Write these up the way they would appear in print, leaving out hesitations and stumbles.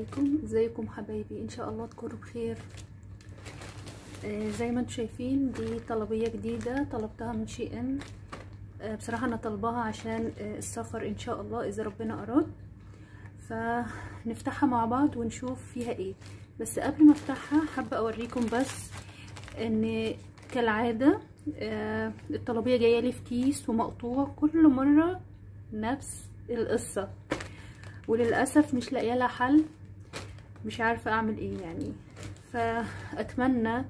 عليكم. ازيكم حبايبي؟ ان شاء الله تكونوا بخير. زي ما انتم شايفين دي طلبيه جديده طلبتها من شيئن. بصراحه انا طالباها عشان السفر ان شاء الله اذا ربنا اراد، فنفتحها مع بعض ونشوف فيها ايه. بس قبل ما افتحها حابه اوريكم بس ان كالعاده الطلبيه جايه لي في كيس ومقطوع، كل مره نفس القصه وللاسف مش لاقيه لها حل، مش عارفه اعمل ايه يعني. فاتمنى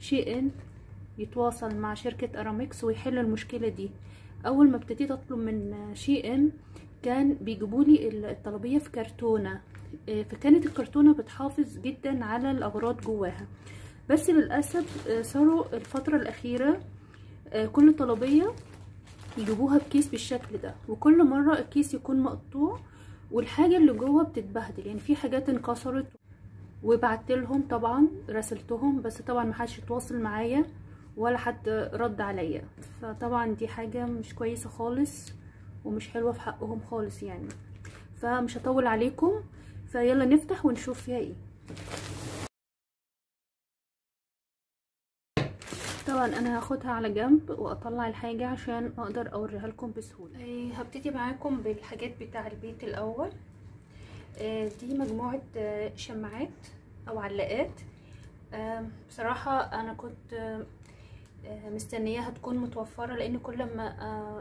شيئن يتواصل مع شركه ارامكس ويحل المشكله دي. اول ما ابتديت اطلب من شيئن كان بيجيبولي الطلبيه في كرتونه، فكانت الكرتونه بتحافظ جدا على الاغراض جواها، بس للاسف صاروا الفتره الاخيره كل طلبيه يجيبوها بكيس بالشكل ده، وكل مره الكيس يكون مقطوع والحاجه اللي جوه بتتبهدل. يعني في حاجات انكسرت وبعت لهم، طبعا راسلتهم بس طبعا محدش اتواصل معايا ولا حد رد عليا، فطبعا دي حاجه مش كويسه خالص ومش حلوه في حقهم خالص يعني. فمش هطول عليكم، فيلا نفتح ونشوف فيها ايه. طبعا انا هاخدها على جنب واطلع الحاجه عشان اقدر اوريها لكم بسهوله. هبتدي معاكم بالحاجات بتاع البيت الاول. دي مجموعه شماعات او علقات. بصراحه انا كنت مستنياها تكون متوفره، لان كل ما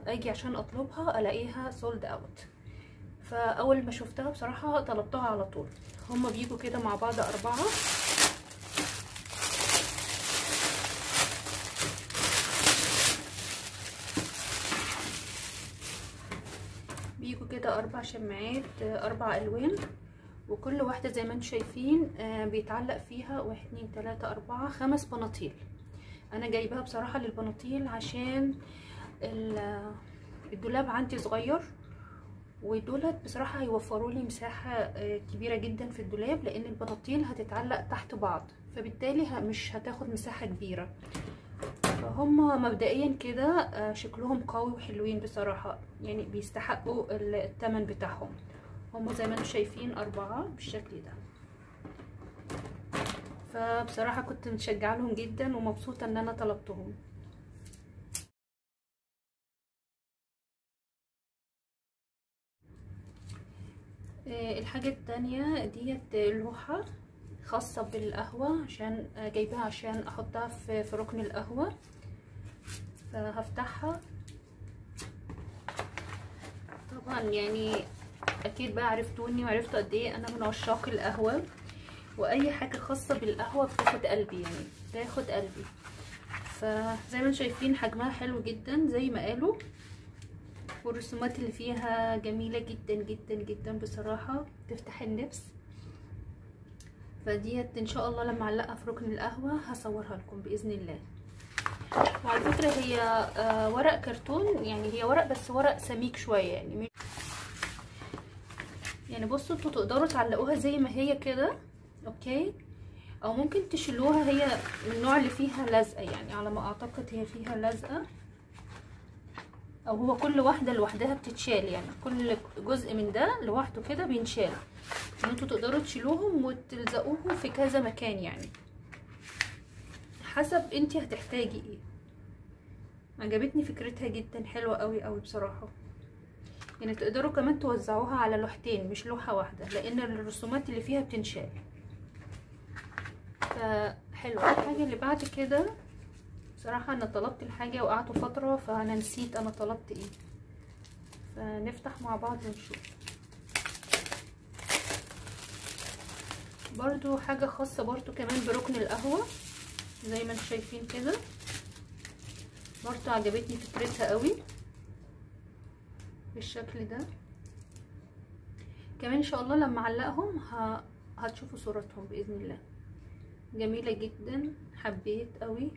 اجي عشان اطلبها الاقيها سولد اوت، فاول ما شفتها بصراحه طلبتها على طول. هما بيجوا كده مع بعض 4، بيجوا كده 4 شماعات، 4 الوان، وكل واحده زي ما انتم شايفين بيتعلق فيها 1 2 3 4 5 بناطيل. انا جايبها بصراحه للبناطيل عشان الدولاب عندي صغير، ودولت بصراحه هيوفروا لي مساحه كبيره جدا في الدولاب، لان البناطيل هتتعلق تحت بعض، فبالتالي مش هتاخد مساحه كبيره. فهم مبدئيا كده شكلهم قوي وحلوين بصراحه، يعني بيستحقوا الثمن بتاعهم. هم زي ما انتم شايفين 4 بالشكل ده، فبصراحه كنت متشجعه لهم جدا ومبسوطه ان انا طلبتهم. الحاجه الثانيه ديت لوحه خاصه بالقهوه، عشان جايبها عشان احطها في ركن القهوه. فهفتحها طبعا، يعني اكيد بقى عرفتوني وعرفتوا قد ايه انا من عشاق القهوه، واي حاجه خاصه بالقهوه بتاخد قلبي، يعني بتاخد قلبي. فزي ما انتم شايفين حجمها حلو جدا زي ما قالوا، والرسومات اللي فيها جميله جدا جدا جدا بصراحه، تفتح النفس. فديت ان شاء الله لما اعلقها في ركن القهوه هصورها لكم باذن الله. وعلى فكره هي ورق كرتون، يعني هي ورق بس ورق سميك شويه، يعني بصوا انتوا تقدروا تعلقوها زي ما هي كده اوكي، او ممكن تشيلوها. هي من النوع اللي فيها لزقه، يعني على ما اعتقد هي فيها لزقه، او هو كل واحده لوحدها بتتشال، يعني كل جزء من ده لوحده كده بينشال، ان انتوا تقدروا تشيلوهم وتلزقوهم في كذا مكان، يعني حسب انتي هتحتاجي ايه. عجبتني فكرتها جدا، حلوه قوي قوي بصراحه. يعني تقدروا كمان توزعوها على لوحتين مش لوحه واحده، لان الرسومات اللي فيها بتنشال، فحلوه. الحاجه اللي بعد كده بصراحه انا طلبت الحاجه وقعدت فتره، فانا نسيت انا طلبت ايه، فنفتح مع بعض ونشوف. برضو حاجه خاصه برضو كمان بركن القهوه زي ما انتم شايفين كده، برضو عجبتني فكرتها قوي بالشكل ده. كمان ان شاء الله لما اعلقهم هتشوفوا صورتهم باذن الله، جميله جدا، حبيت قوي.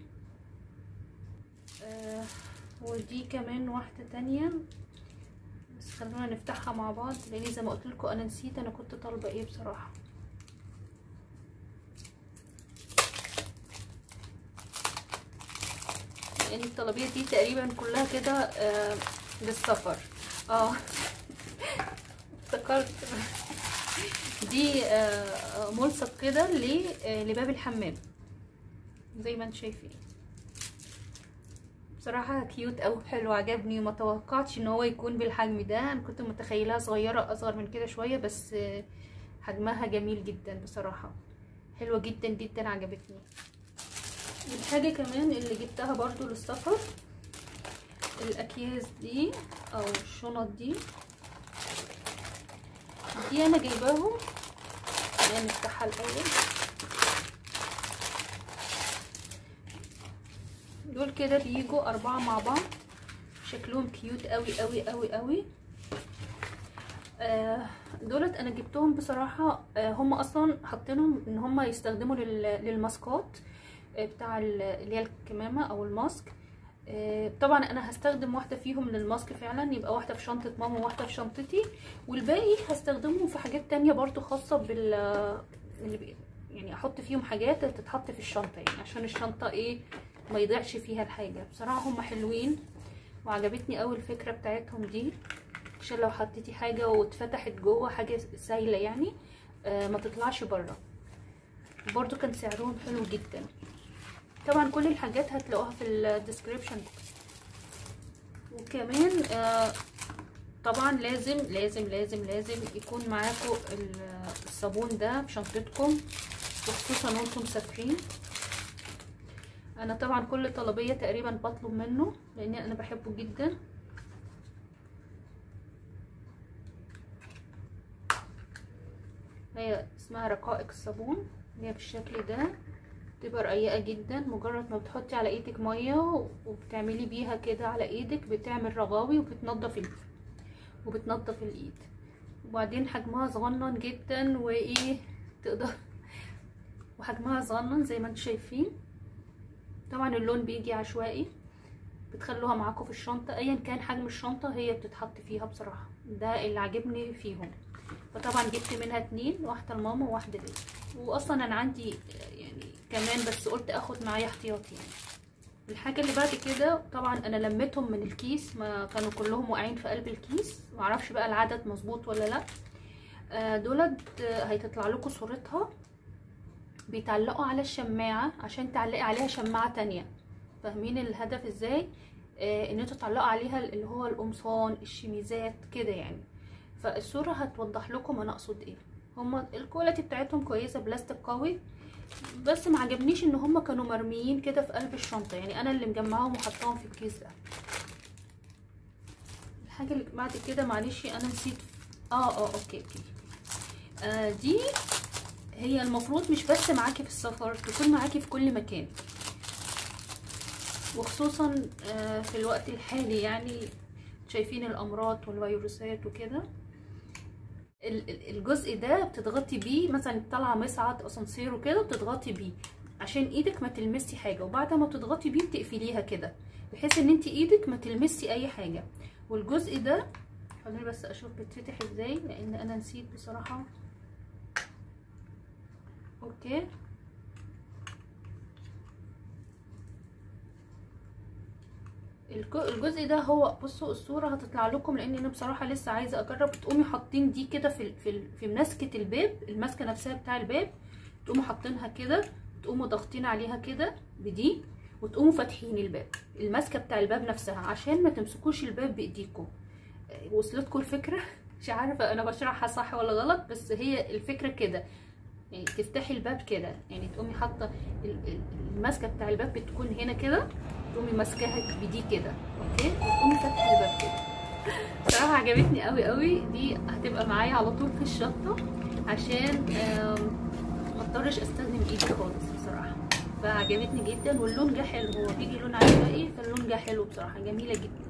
ودي كمان واحده تانية، بس خلونا نفتحها مع بعض لان زي ما قلت لكم انا نسيت انا كنت طالبه ايه بصراحه. لان الطلبيه دي تقريبا كلها كده للسفر. افتكرت دي ملصق كده لباب الحمام زي ما انتم شايفين. بصراحه كيوت او حلو، عجبني وما توقعتش ان هو يكون بالحجم ده. انا كنت متخيلها صغيره اصغر من كده شويه، بس حجمها جميل جدا بصراحه، حلوه جدا جدا، عجبتني. الحاجه كمان اللي جبتها برضو للسفر الاكياس دي او الشنط دي انا جايباهم. خلينا نفتحها الاول. دول كده بيجوا 4 مع بعض، شكلهم كيوت قوي قوي قوي قوي. دولت انا جبتهم بصراحه، هم اصلا حاطينهم ان هم يستخدموا للماسكات بتاع اللي هي الكمامه او الماسك. طبعا انا هستخدم واحده فيهم للماسك فعلا، يبقى واحده في شنطه ماما وواحده في شنطتي، والباقي هستخدمهم في حاجات تانية برضو خاصه يعني احط فيهم حاجات تتحط في الشنطه، يعني عشان الشنطه ما يضيعش فيها الحاجه. بصراحه هم حلوين وعجبتني قوي الفكره بتاعتهم دي، عشان لو حطيتي حاجه واتفتحت جوه حاجه سايله يعني ما تطلعش بره. برضو كان سعرهم حلو جدا. طبعا كل الحاجات هتلاقوها في الديسكريبشن. وكمان طبعا لازم لازم لازم لازم يكون معاكم الصابون ده في شنطتكم، وخصوصا وانتم مسافرين. انا طبعا كل طلبيه تقريبا بطلب منه لان انا بحبه جدا. هي اسمها رقائق الصابون، هي بالشكل ده، بتبقى رقيقه جدا. مجرد ما بتحطي على ايدك ميه وبتعملي بيها كده على ايدك بتعمل رغاوي وبتنضف الايد وبعدين حجمها صغنن جدا، تقدر وحجمها صغنن زي ما انتم شايفين. طبعا اللون بيجي عشوائي، بتخلوها معاكم في الشنطه ايا كان حجم الشنطه هي بتتحط فيها. بصراحه ده اللي عجبني فيهم، فطبعا جبت منها 2، واحده لماما وواحده ليا، واصلا انا عندي كمان بس قلت اخد معايا احتياطي يعني. الحاجه اللي بعد كده طبعا انا لميتهم من الكيس، ما كانوا كلهم واقعين في قلب الكيس، معرفش بقى العدد مظبوط ولا لا. دولت هيتطلع لكم صورتها، بيتعلقوا على الشماعه عشان تعلقي عليها شماعه تانية. فاهمين الهدف ازاي؟ ان انتوا تعلقوا عليها اللي هو القمصان، الشميزات كده يعني. فالصوره هتوضح لكم انا اقصد ايه. هما الكواليتي بتاعتهم كويسه، بلاستيك قوي، بس ما عجبنيش ان هم كانوا مرميين كده في قلب الشنطه، يعني انا اللي مجمعاهم وحطاهم في الكيس ده. الحاجه اللي بعد كده معلش انا نسيت. اوكي. دي هي المفروض مش بس معاكي في السفر، تكون معاكي في كل مكان، وخصوصا في الوقت الحالي، يعني شايفين الامراض والفيروسات وكده. الجزء ده بتضغطي بيه، مثلا طالعه مصعد اسانسير وكده بتضغطي بيه عشان ايدك ما تلمسي حاجه، وبعد ما بتضغطي بيه بتقفليها كده بحيث ان انت ايدك ما تلمسي اي حاجه. والجزء ده خليني بس اشوف بتفتح ازاي لان انا نسيت بصراحه. اوكي، الجزء ده هو بصوا الصوره هتطلع لكم، لان انا بصراحه لسه عايزه اجرب. تقومي حاطين دي كده في ماسكه الباب، الماسكه نفسها بتاع الباب، تقوموا حاطينها كده، تقوموا ضاغطين عليها كده بدي، وتقوموا فاتحين الباب، الماسكه بتاع الباب نفسها، عشان ما تمسكوش الباب بايديكم. وصلتكم الفكره؟ مش عارفه انا بشرحها صح ولا غلط، بس هي الفكره كده، يعني تفتحي الباب كده، يعني تقومي حاطه الماسكه بتاع الباب بتكون هنا كده، تقومي ماسكاها بدي كده، اوكي، وتقومي فاتحه الباب كده. بصراحه عجبتني قوي قوي، دي هتبقى معايا على طول في الشنطه عشان ما اضطرش استخدم ايدي خالص بصراحه. فعجبتني جدا، واللون جه حلو، هو بيجي لون عشوائي فاللون جه حلو بصراحه، جميله جدا.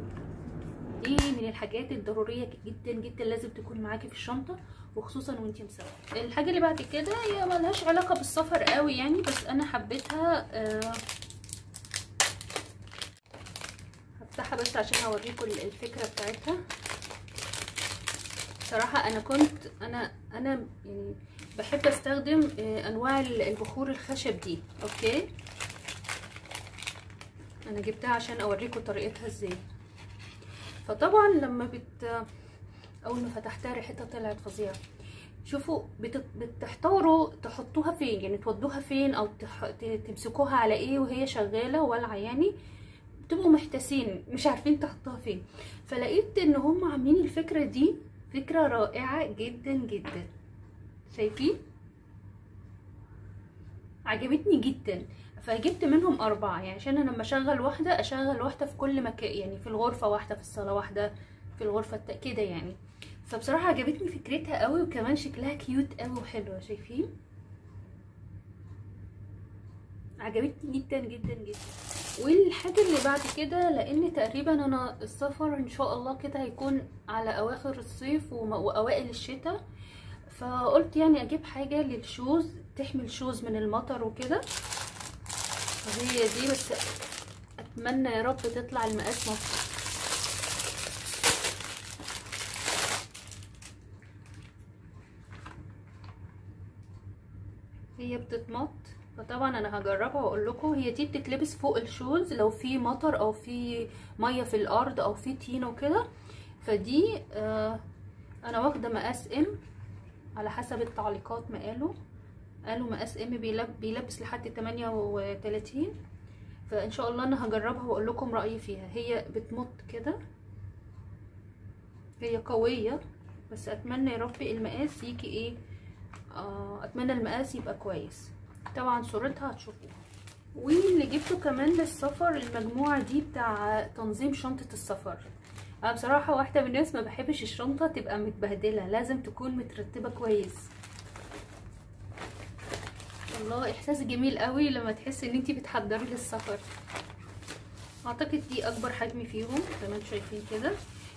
دي من الحاجات الضروريه جدا جدا، لازم تكون معاكي في الشنطه وخصوصا وانتي مسافره. الحاجه اللي بعد كده هي ملهاش علاقه بالسفر قوي يعني، بس انا حبيتها. هفتحها بس عشان اوريكم الفكره بتاعتها. صراحه انا كنت انا يعني بحب استخدم انواع البخور الخشب دي. اوكي، انا جبتها عشان اوريكم طريقتها ازاي. فطبعا لما اول ما فتحتها ريحتها طلعت فظيعه. شوفوا بتحتاروا تحطوها فين، يعني تودوها فين او تمسكوها على ايه وهي شغاله ولا عياني، بتبقوا محتاسين مش عارفين تحطوها فين. فلقيت ان هم عاملين الفكره دي فكره رائعه جدا جدا، شايفين؟ عجبتني جدا. فجبت منهم 4، يعني عشان انا لما اشغل واحده اشغل واحده في كل مكان، يعني في الغرفه واحده، في الصاله واحده، في الغرفه كده يعني. فبصراحه عجبتني فكرتها قوي، وكمان شكلها كيوت قوي وحلوه، شايفين؟ عجبتني جدا جدا جدا. والحاجه اللي بعد كده، لان تقريبا انا السفر ان شاء الله كده هيكون على اواخر الصيف واوائل الشتاء، فقلت يعني اجيب حاجه للشوز تحمي الشوز من المطر وكده، وهي دي. بس اتمنى يا رب تطلع المقاس مظبوط. هي بتتمط، فطبعا انا هجربها واقول لكم. هي دي بتتلبس فوق الشوز لو في مطر او في ميه في الارض او في طين وكده. فدي انا واخده مقاس ام على حسب التعليقات، ما قالوا مقاس ام بيلبس لحد 38. فان شاء الله انا هجربها واقول لكم رايي فيها. هي بتمط كده، هي قويه، بس اتمنى يا رب المقاس يجي ايه، اتمنى المقاس يبقى كويس. طبعا صورتها هتشوفوها. واللي جبته كمان للسفر المجموعه دي بتاع تنظيم شنطه السفر. انا بصراحه واحده من الناس ما بحبش الشنطه تبقى متبهدله، لازم تكون مترتبه كويس. الله، احساس جميل قوي لما تحسي ان انتي بتحضري للسفر. اعتقد دي اكبر حجم فيهم، كمان شايفين كده.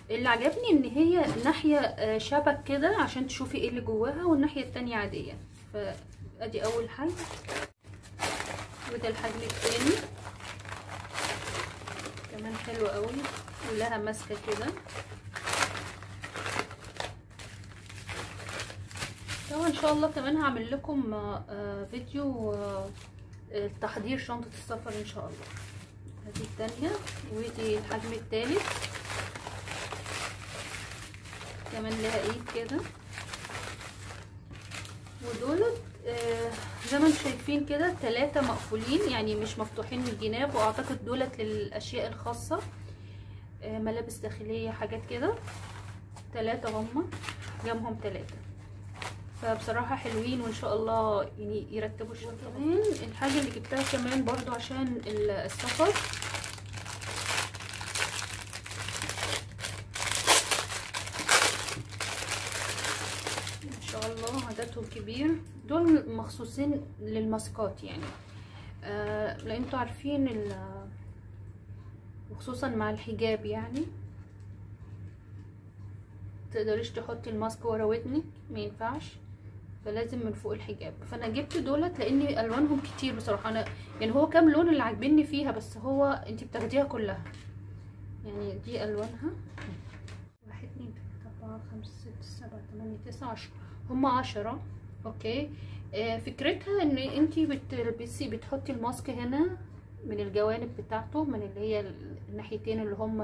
اللي عجبني ان هي ناحيه شبك كده عشان تشوفي ايه اللي جواها، والناحيه التانيه عاديه. فادي اول حجم، وده الحجم التاني كمان حلو قوي، كلها ماسكه كده. طبعا ان شاء الله كمان هعمل لكم فيديو تحضير شنطه السفر ان شاء الله. هذه الثانيه، ودي الحجم الثالث كمان، لها ايد كده. ودولت زي ما انتم شايفين كده 3 مقفولين، يعني مش مفتوحين من الجناب. واعتقد دولت للاشياء الخاصه، ملابس داخليه، حاجات كده. 3 هما جنبهم 3، فبصراحه حلوين، وان شاء الله يعني يرتبوا الشنطه. كمان الحاجه اللي جبتها كمان برضو عشان السفر، ان شاء الله عددهم كبير. دول مخصوصين للماسكات، يعني لان انتوا عارفين وخصوصا مع الحجاب يعني متقدريش تحطي الماسك ورا ودنك، مينفعش، فلازم من فوق الحجاب. فانا جبت دولت لان الوانهم كتير بصراحه. انا يعني هو كام لون اللي عاجبني فيها، بس هو انتي بتاخديها كلها، يعني دي الوانها 1 2 3 4 5 6 7 8 9 10، هم 10. اوكي. فكرتها ان انتي بتحطي الماسك هنا من الجوانب بتاعته، من اللي هي الناحيتين اللي هم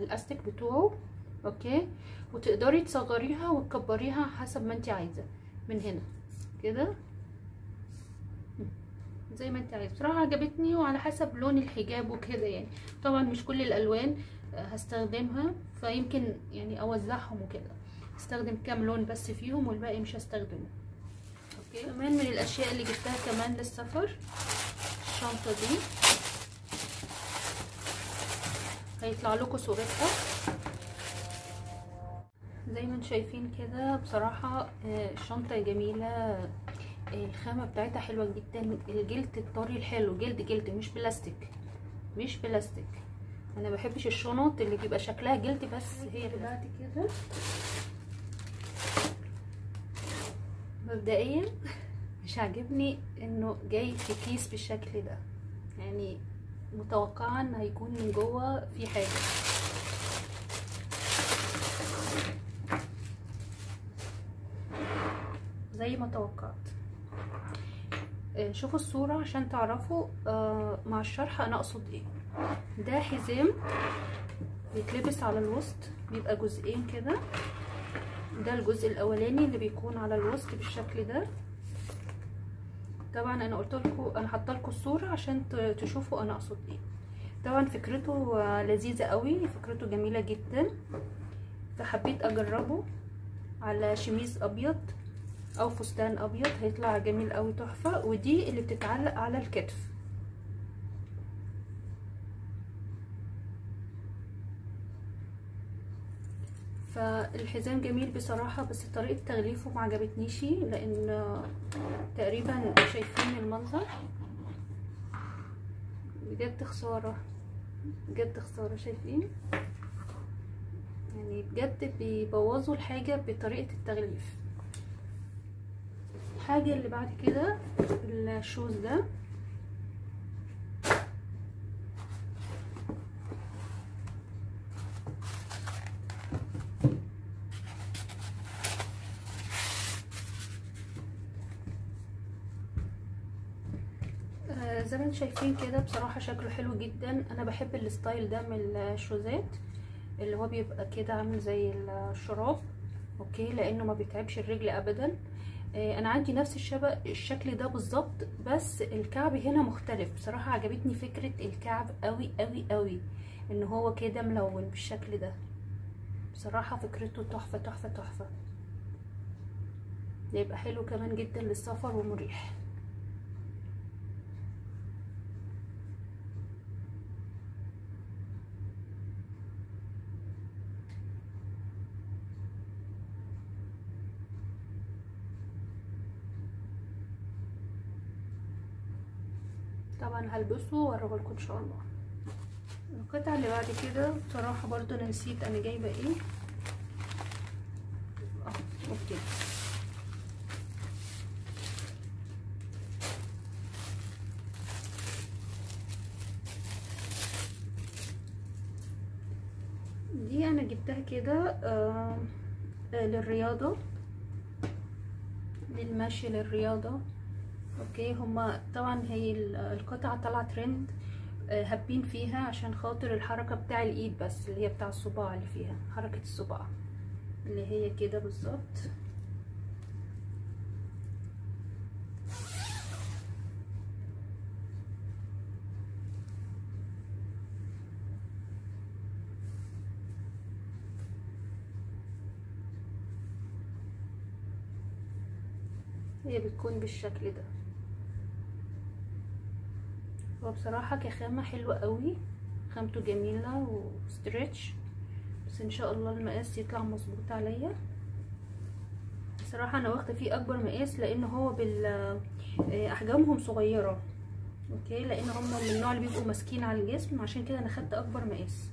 الاستيك بتوعه، اوكي، وتقدري تصغريها وتكبريها حسب ما انت عايزه من هنا كده زي ما انت عايزه. بصراحه عجبتني، وعلى حسب لون الحجاب وكده يعني. طبعا مش كل الالوان هستخدمها، فيمكن يعني اوزعهم وكده، هستخدم كام لون بس فيهم والباقي مش هستخدمه. اوكي. كمان من الاشياء اللي جبتها كمان للسفر الشنطه دي، هيطلع لكم صورتها زي ما انتم شايفين كده. بصراحه الشنطه جميله، الخامه بتاعتها حلوه جدا، الجلد الطري الحلو، جلد مش بلاستيك. انا مبحبش الشنط اللي بيبقى شكلها جلد بس هي بتاعت كده. مبدئيا مش عاجبني انه جاي في كيس بالشكل ده، يعني متوقعه ان هيكون من جوه في حاجه. زي ما توقعت. شوفوا الصورة عشان تعرفوا مع الشرح انا اقصد ايه. ده حزام بيتلبس على الوسط، بيبقى جزئين كده، ده الجزء الاولاني اللي بيكون على الوسط بالشكل ده. طبعا انا قلت لكم انا حاطه لكم الصوره عشان تشوفوا انا اقصد ايه. طبعا فكرته لذيذه قوي، فكرته جميله جدا، فحبيت اجربه على شميز ابيض او فستان ابيض، هيطلع جميل قوي تحفه. ودي اللي بتتعلق على الكتف، فالحزام جميل بصراحه، بس طريقه تغليفه ما عجبتنيش، لان تقريبا شايفين المنظر. بجد خساره، بجد خساره، شايفين يعني بجد بيبوظوا الحاجه بطريقه التغليف. الحاجه اللي بعد كده الشوز ده، زي ما انتم شايفين كده بصراحه شكله حلو جدا. انا بحب الستايل ده من الشوزات اللي هو بيبقى كده عامل زي الشراب، اوكي، لانه ما بيتعبش الرجل ابدا. انا عندي نفس الشكل ده بالظبط، بس الكعب هنا مختلف. بصراحه عجبتني فكره الكعب قوي قوي قوي، ان هو كده ملون بالشكل ده. بصراحه فكرته تحفه تحفه تحفه، هيبقى حلو كمان جدا للسفر ومريح. طبعا هلبسه وارجع لكم ان شاء الله. القطعه اللي بعد كده بصراحه برضو انا نسيت انا جايبه ايه. اوكي، دي انا جبتها كده للرياضه، للمشي، للرياضه، اوكي. هما طبعا هي القطعه طلعت ترند، هابين فيها عشان خاطر الحركه بتاع الايد، بس اللي هي بتاع الصباع، اللي فيها حركه الصباع اللي هي كده بالظبط. هي بتكون بالشكل ده. وبصراحة كخامة حلوة قوي، خامته جميلة وستريتش، بس ان شاء الله المقاس يطلع مظبوط عليا. بصراحة انا واخدة فيه اكبر مقاس، لان هو احجامهم صغيرة، اوكي، لان هم من النوع اللي بيبقوا ماسكين على الجسم، عشان كده انا خدت اكبر مقاس.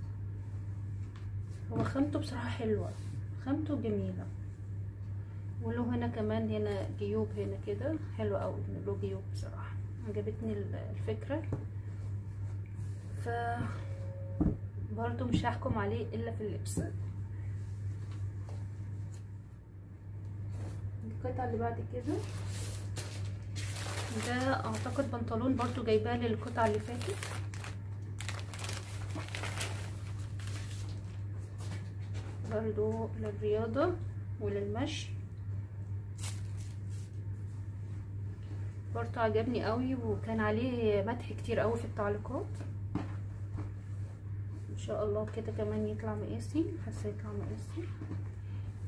هو خامته بصراحة حلوة، خامته جميلة، وله هنا كمان هنا جيوب هنا كده حلو قوي، له جيوب. بصراحة عجبتني الفكرة، ف برضو مش هحكم عليه الا في اللبس. القطعة اللي بعد كده ده اعتقد بنطلون، برضو جايباه للقطعة اللي فاتت. برضو للرياضة وللمشي، برضو عجبني قوي، وكان عليه مدح كتير قوي في التعليقات. ان شاء الله كده كمان يطلع مقاسي، حاسه يطلع مقاسي.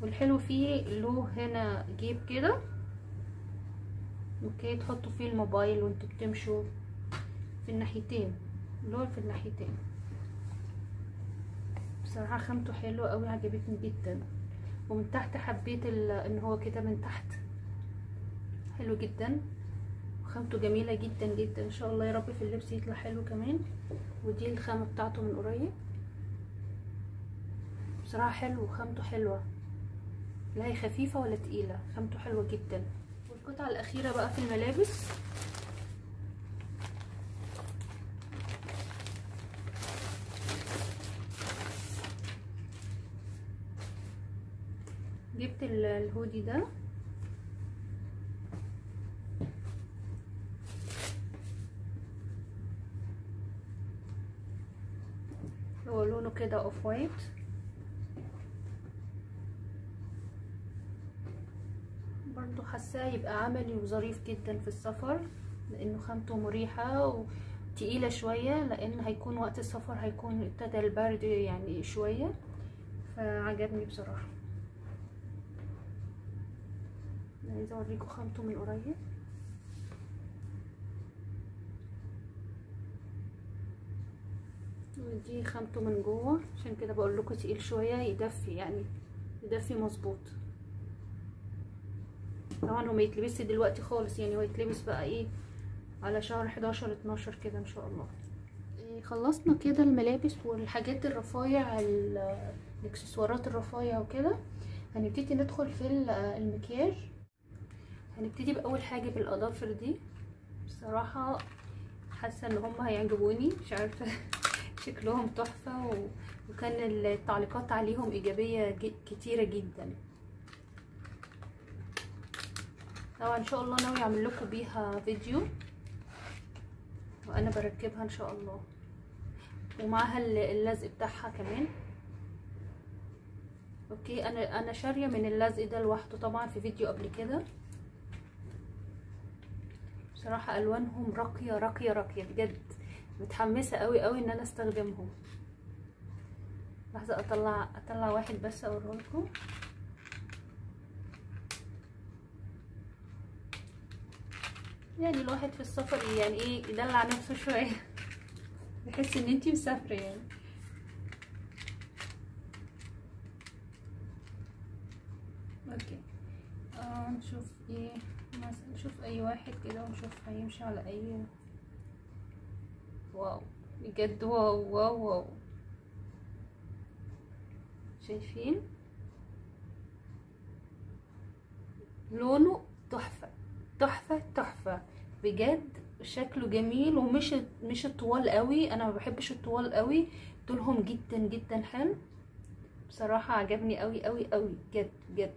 والحلو فيه له هنا جيب كده، اوكي، تحطوا فيه الموبايل وانتوا بتمشوا، في الناحيتين، له في الناحيتين. بصراحه خامته حلوه قوي، عجبتني جدا. ومن تحت حبيت ان هو كده من تحت حلو جدا، خامته جميله جدا جدا. ان شاء الله يا رب في اللبس يطلع حلو كمان. ودي الخامه بتاعته من قريب، بصراحه حلو وخامته حلوه، لا هي خفيفه ولا تقيله، خامته حلوه جدا. والقطعه الاخيره بقى في الملابس، جبت الهودي ده، هو لونه كده اوف وايت، برضو حاساه يبقى عملي وظريف جدا في السفر، لانه خامته مريحه وتقيله شويه، لان هيكون وقت السفر هيكون ابتدى البرد يعني شويه، فعجبني بصراحه. عايزه اوريكم خامته من قريب. ودي خامته من جوه، عشان كده بقول لكم تقيل شويه، يدفي يعني يدفي مظبوط. طبعا هو ما يتلبسش دلوقتي خالص، يعني هو يتلبس بقى ايه على شهر 11 12 كده ان شاء الله. خلصنا كده الملابس والحاجات الرفايع، الاكسسوارات الرفايع وكده. هنبتدي ندخل في المكياج. هنبتدي باول حاجه بالاظافر دي، بصراحه حاسه ان هم هيعجبوني، مش عارفه شكلهم تحفه، وكان التعليقات عليهم ايجابيه كتيره جدا. طبعا ان شاء الله ناوي اعمل لكم بيها فيديو وانا بركبها ان شاء الله، ومعها اللزق بتاعها كمان. اوكي، انا شاريه من اللزق ده لوحده طبعا في فيديو قبل كده. بصراحه الوانهم راقيه راقيه راقيه بجد، متحمسه قوي قوي ان انا استخدمهم. لحظه اطلع واحد بس اوريهولكم. يعني الواحد في السفر يعني ايه يدلع نفسه شويه، بحس ان انتي مسافره يعني. اوكي، نشوف ايه مثلا، نشوف اي واحد كده ونشوف هيمشي على اي. واو بجد، واو واو واو، شايفين لونه تحفه تحفه تحفه بجد، شكله جميل، ومش الطوال قوي، انا ما بحبش الطوال قوي، طولهم جدا جدا حلو بصراحه، عجبني قوي قوي قوي بجد بجد،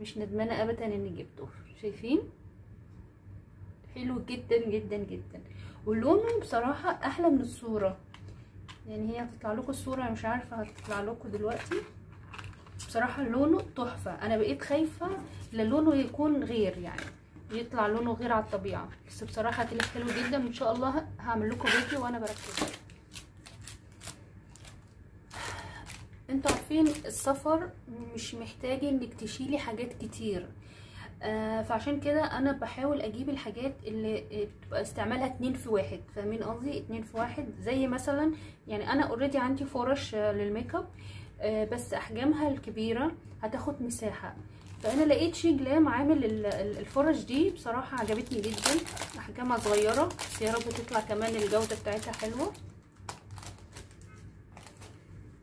مش ندمانه ابدا اني جبته. شايفين حلو جدا جدا جدا، ولونه بصراحه احلى من الصوره، يعني هي هتطلع لكم الصوره مش عارفه هتطلع لكم دلوقتي. بصراحه لونه تحفه، انا بقيت خايفه للونه يكون غير، يعني يطلع لونه غير على الطبيعه، بس بصراحه طلع حلو جدا، وان شاء الله هعمل لكم فيديو وانا بركبه. انتوا عارفين السفر مش محتاج انك تشيلي حاجات كتير، فعشان كده انا بحاول اجيب الحاجات اللي بتبقى استعمالها 2 في 1، فاهمين قصدي 2 في 1. زي مثلا يعني انا اوريدي عندي فرش للميك اب، بس احجامها الكبيره هتاخد مساحه، فانا لقيت شيجلام عامل الفرش دي، بصراحه عجبتني جدا، احجامها صغيره، بس يا رب تطلع كمان الجوده بتاعتها حلوه.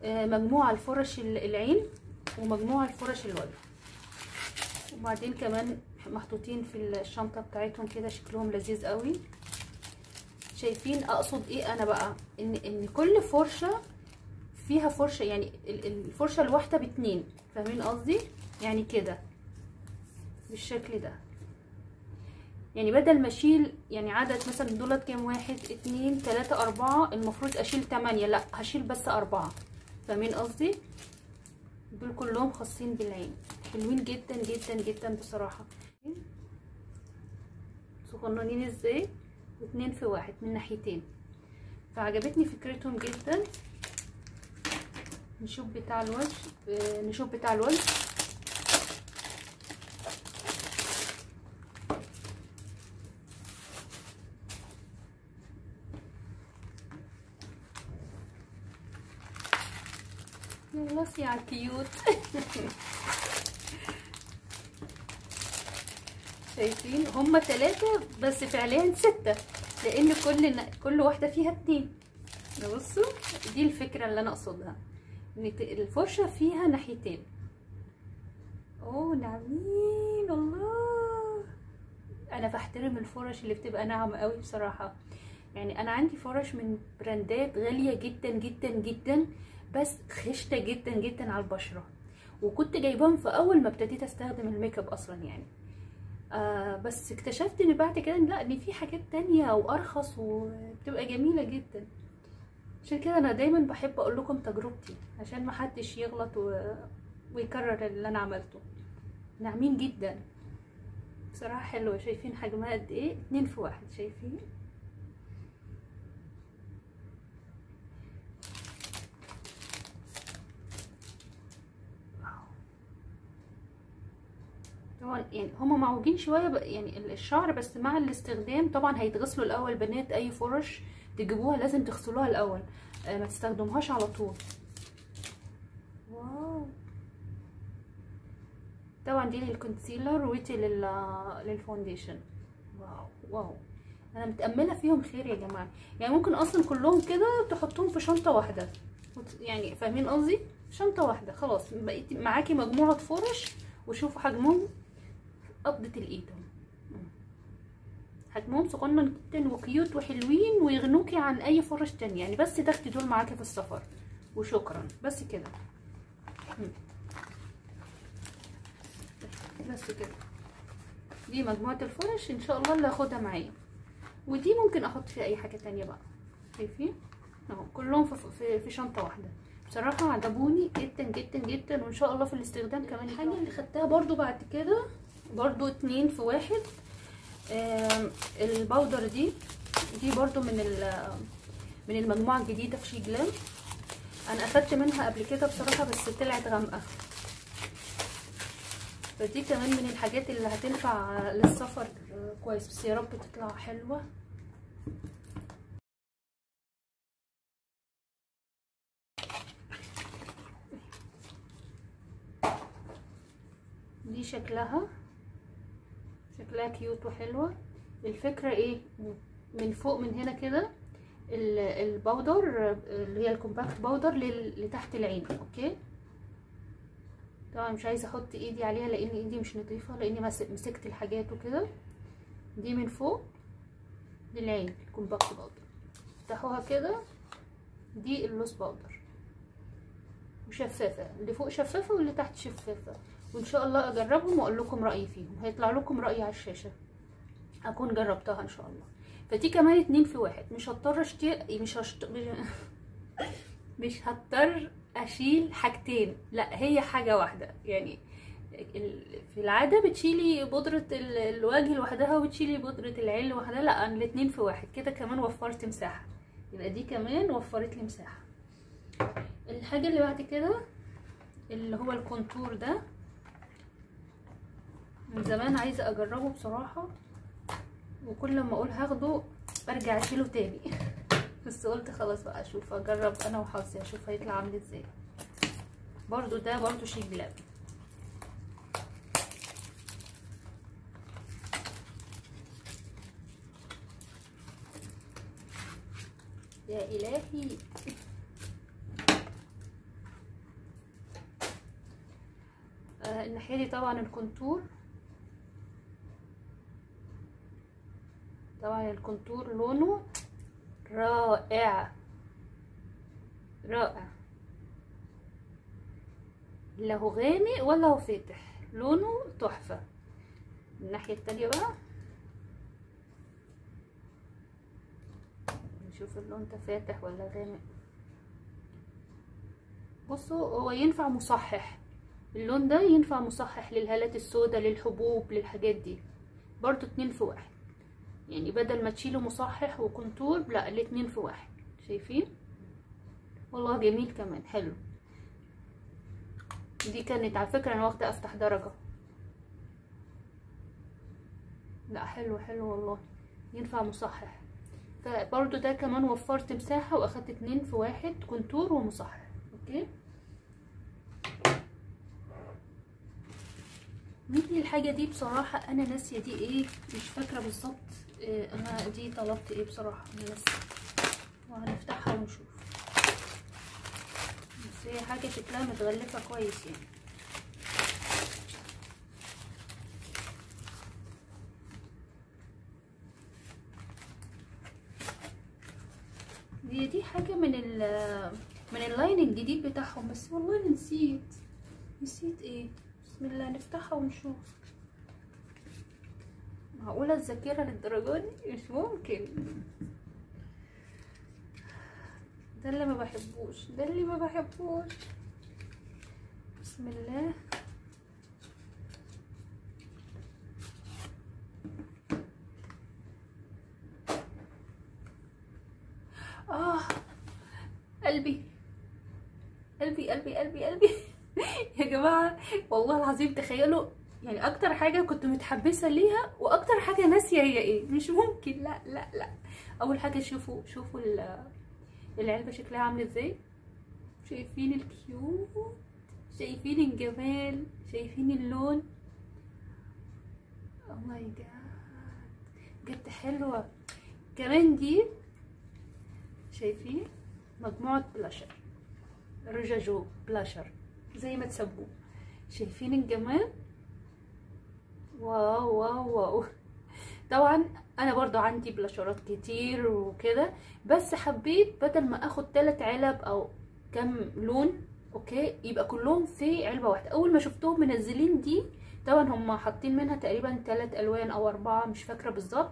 مجموعه الفرش العين ومجموعه الفرش الوجه، وبعدين كمان محطوطين في الشنطه بتاعتهم كده، شكلهم لذيذ قوي. شايفين اقصد ايه انا بقى، ان كل فرشه فيها فرشه، يعني الفرشه الواحده ب2، فاهمين قصدي يعني كده بالشكل ده، يعني بدل ما اشيل يعني عدد مثلا دولت كام، 1 2 3 4، المفروض اشيل 8، لا هشيل بس 4، فاهمين قصدي. دول كلهم خاصين بالعين، حلوين جدا جدا جدا بصراحه، صغننين ازاي، 2 في 1 من ناحيتين، فعجبتني فكرتهم جدا. نشوف بتاع الوجه، خلاص يا كيوت. شايفين هما 3 بس فعليا 6، لان كل واحده فيها 2. بصوا دي الفكره اللي انا اقصدها، ان الفرشه فيها ناحيتين. اوه ناعمين، الله انا بحترم الفرش اللي بتبقى ناعمه قوي بصراحه، يعني انا عندي فرش من براندات غاليه جدا جدا جدا، بس خشته جدا جدا على البشره، وكنت جايباهم في اول ما ابتديت استخدم الميك اب اصلا يعني، بس اكتشفت ان بعد كده لا، ان في حاجات تانية وارخص وبتبقى جميله جدا. عشان كده انا دايما بحب اقول لكم تجربتي، عشان ما حدش يغلط ويكرر اللي انا عملته. ناعمين جدا، بصراحه حلوه. شايفين حجمها قد ايه؟ 2 في 1. شايفين؟ طبعا يعني هما معوجين شويه يعني الشعر، بس مع الاستخدام طبعا هيتغسلوا الاول. بنات اي فرش تجيبوها لازم تغسلوها الاول، ما تستخدموهاش على طول. واو، طبعا دي للكونسيلر ودي للفونديشن. واو واو، انا متامله فيهم خير يا جماعه. يعني ممكن اصلا كلهم كده تحطهم في شنطه واحده، يعني فاهمين قصدي؟ شنطه واحده خلاص، بقيت معاكي مجموعه فرش. وشوفوا حجمهم قبضه الايد، حجمهم صغنن جدا وكيوت وحلوين ويغنوكي عن اي فرش تاني. يعني بس تاخدي دول معاكي في السفر وشكرا، بس كده بس كده. دي مجموعه الفرش ان شاء الله اللي هاخدها معايا، ودي ممكن احط فيها اي حاجه تانية بقى. شايفين اهو كلهم في شنطه واحده. بصراحه عجبوني جدا جدا جدا، وان شاء الله في الاستخدام كمان. الحاجه اللي خدتها برضو بعد كده برضو 2 في 1، الباودر دي برضو من المجموعه الجديده في شيجلام. انا اخدت منها قبل كده بصراحه بس طلعت غامقه، فدي كمان من الحاجات اللي هتنفع للسفر كويس. بس يا رب تطلع حلوه. دي شكلها كيوت وحلوه. الفكره ايه؟ من فوق من هنا كده الباودر اللي هي الكومباكت باودر لتحت العين. اوكي، طبعا مش عايزه احط ايدي عليها لان ايدي مش نظيفه، لاني مسكت الحاجات وكده. دي من فوق للعين الكومباكت باودر، افتحوها كده. دي اللوس باودر، وشفافه اللي فوق شفافه واللي تحت شفافه. وان شاء الله اجربهم واقول لكم رايي فيهم، هيطلع لكم رايي على الشاشه اكون جربتها ان شاء الله. فدي كمان 2 في 1، مش هضطر مش هضطر اشيل حاجتين، لا هي حاجه واحده. يعني في العاده بتشيلي بودره الوجه لوحدها وبتشيلي بودره العين لوحدها، لا انا ال2 في 1 كده كمان وفرت مساحه، يبقى دي كمان وفرت لي مساحه. الحاجه اللي بعد كده اللي هو الكونتور ده، من زمان عايزه اجربه بصراحه، وكل ما اقول هاخده برجع اشيله تاني بس قلت خلاص بقى اشوف، اجرب انا وحظي اشوف هيطلع عامل ازاي. برضو ده برضو شيجلام. يا الهي، الناحيه دي طبعا الكونتور، طبعا الكونتور لونه رائع رائع، لا هو غامق ولا هو فاتح، لونه تحفه. الناحيه التانيه بقى نشوف اللون ده فاتح ولا غامق. بصوا هو ينفع مصحح، اللون ده ينفع مصحح للهالات السوداء للحبوب للحاجات دي. برضو 2 في 1، يعني بدل ما تشيلوا مصحح وكونتور لا ال2 في 1. شايفين؟ والله جميل كمان حلو. دي كانت على فكرة انا واخدة افتح درجة، لا حلو حلو والله، ينفع مصحح. فبرضو ده كمان وفرت مساحة واخدت 2 في 1 كونتور ومصحح. اوكي، مثل الحاجة دي بصراحة انا ناسية دي ايه، مش فاكرة بالظبط انا دي طلبت ايه بصراحة، انا ناسية. وهنفتحها ونشوف، بس هي حاجة شكلها متغلفة كويس يعني. دي حاجة من اللاين الجديد بتاعهم، بس والله نسيت ايه. بسم الله، نفتحها ونشوف. معقولة الذاكرة للدرجة دي؟ مش ممكن. ده اللي ما بحبوش. بسم الله، قلبي قلبي قلبي قلبي قلبي يا جماعه والله العظيم تخيلوا يعني اكتر حاجه كنت متحبسه ليها واكتر حاجه ناسيه هي ايه. مش ممكن. لا لا لا. اول حاجه شوفوا العلبه شكلها عامل ازاي. شايفين الكيوت، شايفين الجمال، شايفين اللون. اوه ماي جاد بجد حلوه. كمان دي شايفين مجموعه بلاشر رجاجو بلاشر زي ما تسبوه. شايفين الجمال. واو واو واو. طبعا انا برضو عندي بلاشرات كتير وكده، بس حبيت بدل ما اخد 3 علب او كم لون اوكي يبقى كلهم في علبه واحده. اول ما شفتهم منزلين دي، طبعا هم حاطين منها تقريبا 3 الوان او 4 مش فاكره بالظبط،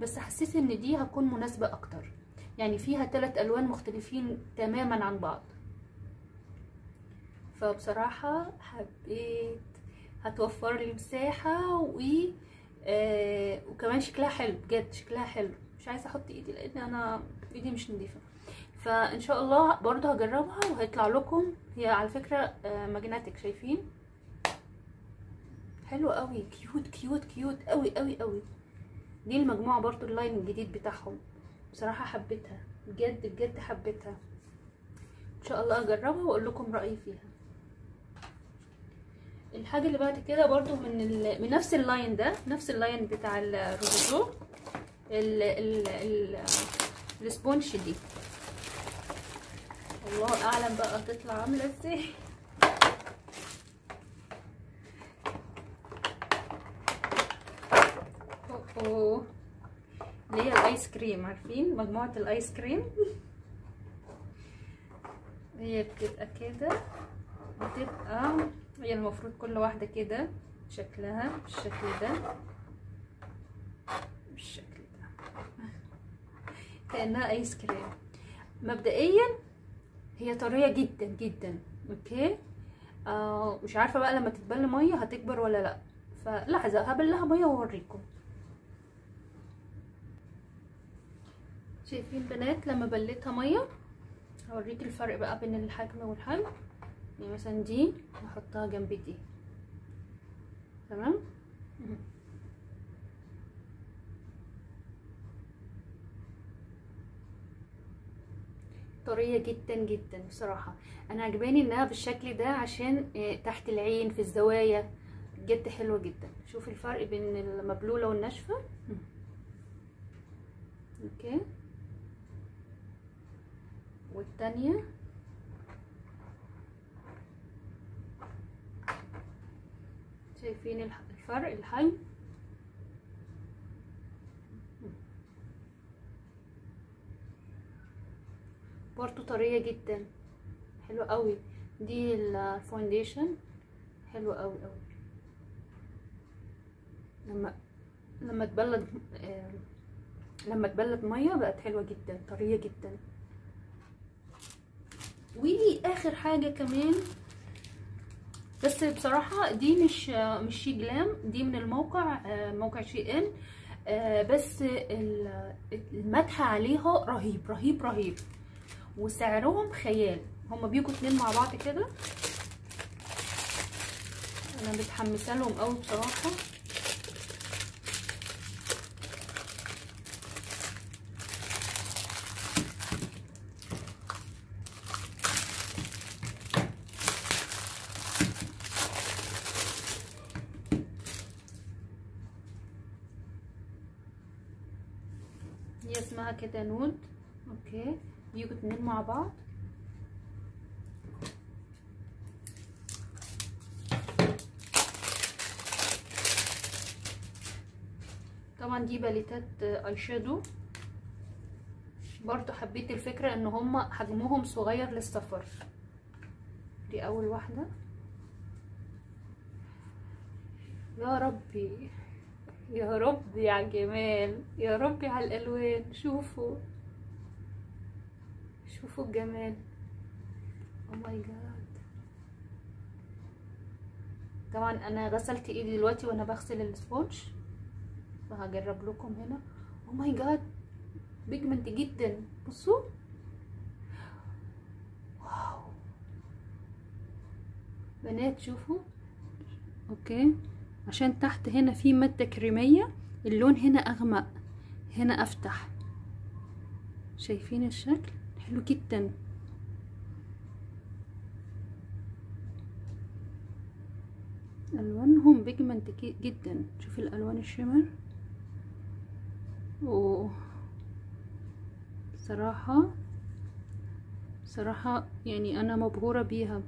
بس حسيت ان دي هتكون مناسبه اكتر، يعني فيها 3 الوان مختلفين تماما عن بعض، فبصراحه حبيت هتوفر لي مساحه وكمان شكلها حلو بجد. شكلها حلو. مش عايزه احط ايدي لان انا ايدي مش نظيفه، فان شاء الله برضو هجربها وهيطلع لكم. هي على فكره ماجنتيك. شايفين حلو قوي. كيوت كيوت كيوت قوي قوي قوي. دي المجموعه برضو اللاين الجديد بتاعهم، بصراحه حبيتها بجد بجد حبيتها. ان شاء الله هجربها واقول لكم رايي فيها. الحاجه اللي بعد كده برضو من نفس اللاين ده، نفس اللاين بتاع الروزو، السبونش دي الله اعلم بقى هتطلع عامله ازاي. اوه اللي هي الايس كريم، عارفين مجموعه الايس كريم هي بتبقى كده، بتبقى هي المفروض كل واحده كده شكلها بالشكل ده بالشكل ده كانها ايس كريم. مبدئيا هي طريه جدا جدا اوكي. مش عارفه بقى لما تتبل ميه هتكبر ولا لا، فلحظه هبلها ميه واوريكم. شايفين بنات لما بليتها ميه؟ هوريك الفرق بقى بين الحجم والحجم. يعني مثلا دي هحطها جنب دي تمام. طريه جدا جدا. بصراحه انا عجباني انها بالشكل ده عشان تحت العين في الزوايا بجد حلوه جدا. شوف الفرق بين المبلوله والناشفه اوكي. والثانيه شايفين الفرق الحجم. برضو طريه جدا حلوه قوي. دي الفونديشن حلوه قوي قوي. لما تبلد ميه بقت حلوه جدا طريه جدا. واخر حاجه كمان، بس بصراحه دي مش شيجلام، دي من الموقع موقع شي ان، بس المدح عليها رهيب رهيب رهيب وسعرهم خيال. هما بيجوا 2 مع بعض كده. انا متحمسه لهم قوي بصراحه. هي اسمها كده نود اوكي. بيجوا 2 مع بعض. طبعا دي باليتات اي شادو. برضو حبيت الفكره ان هما حجمهم صغير للسفر. دي اول واحده. يا ربي يا ربي على الجمال، يا ربي على الالوان. شوفوا شوفوا الجمال. او ماي جاد. طبعا انا غسلت ايدي دلوقتي وانا بغسل السبونج، فهجرب لكم هنا. او ماي جاد بيجمنت جدا. بصوا بنات. شوفوا اوكي، عشان تحت هنا في ماده كريميه، اللون هنا اغمق، هنا افتح. شايفين الشكل حلو جدا. الوانهم بيجمنت جدا. شوفي الالوان الشمر، صراحة يعني انا مبهورة بيها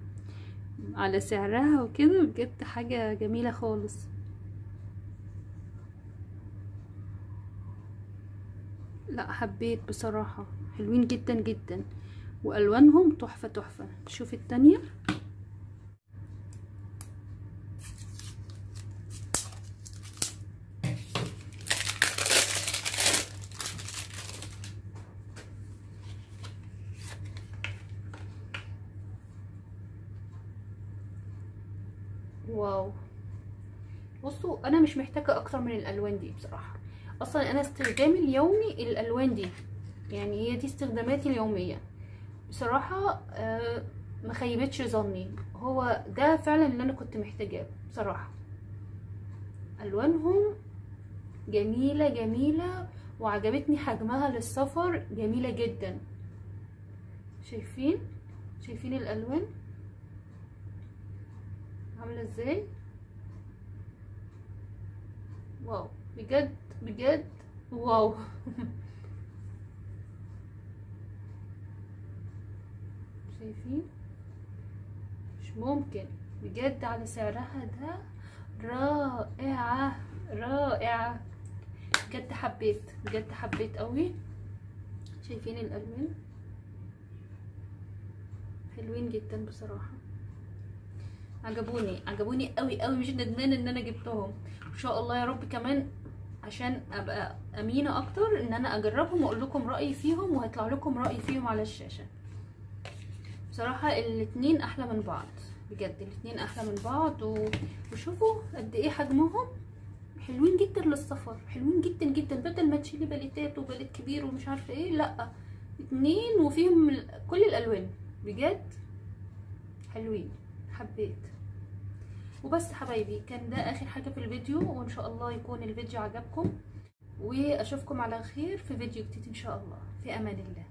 على سعرها وكده، بجد حاجة جميلة خالص. لا حبيت بصراحة، حلوين جدا جدا، والوانهم تحفة تحفة. شوفي التانية، واو. بصوا انا مش محتاجه اكتر من الالوان دي بصراحه، اصلا انا استخدامي اليومي الالوان دي، يعني هي دي استخداماتي اليوميه بصراحه. ما خيبتش ظني، هو ده فعلا اللي انا كنت محتاجاه بصراحه. الوانهم جميله جميله، وعجبتني حجمها للسفر، جميله جدا. شايفين الالوان عامله ازاي؟ واو بجد بجد، واو. شايفين؟ مش ممكن بجد على سعرها ده، رائعه رائعه بجد. حبيت قوي. شايفين الالوان حلوين جدا بصراحه، عجبوني قوي قوي، مش ندمانه ان انا جبتهم. ان شاء الله يا رب كمان، عشان ابقى امينه اكتر ان انا اجربهم واقول لكم رايي فيهم، وهيطلع لكم رايي فيهم على الشاشه. بصراحه الاثنين احلى من بعض، بجد الاثنين احلى من بعض. وشوفوا قد ايه حجمهم، حلوين جدا للسفر، حلوين جدا جدا. بدل ما تشيلي باليتات وباليت كبير ومش عارفه ايه، لا اثنين وفيهم كل الالوان، بجد حلوين. حبيت. وبس حبايبي، كان ده اخر حاجة في الفيديو، وان شاء الله يكون الفيديو عجبكم، واشوفكم على خير في فيديو جديد ان شاء الله. في امان الله.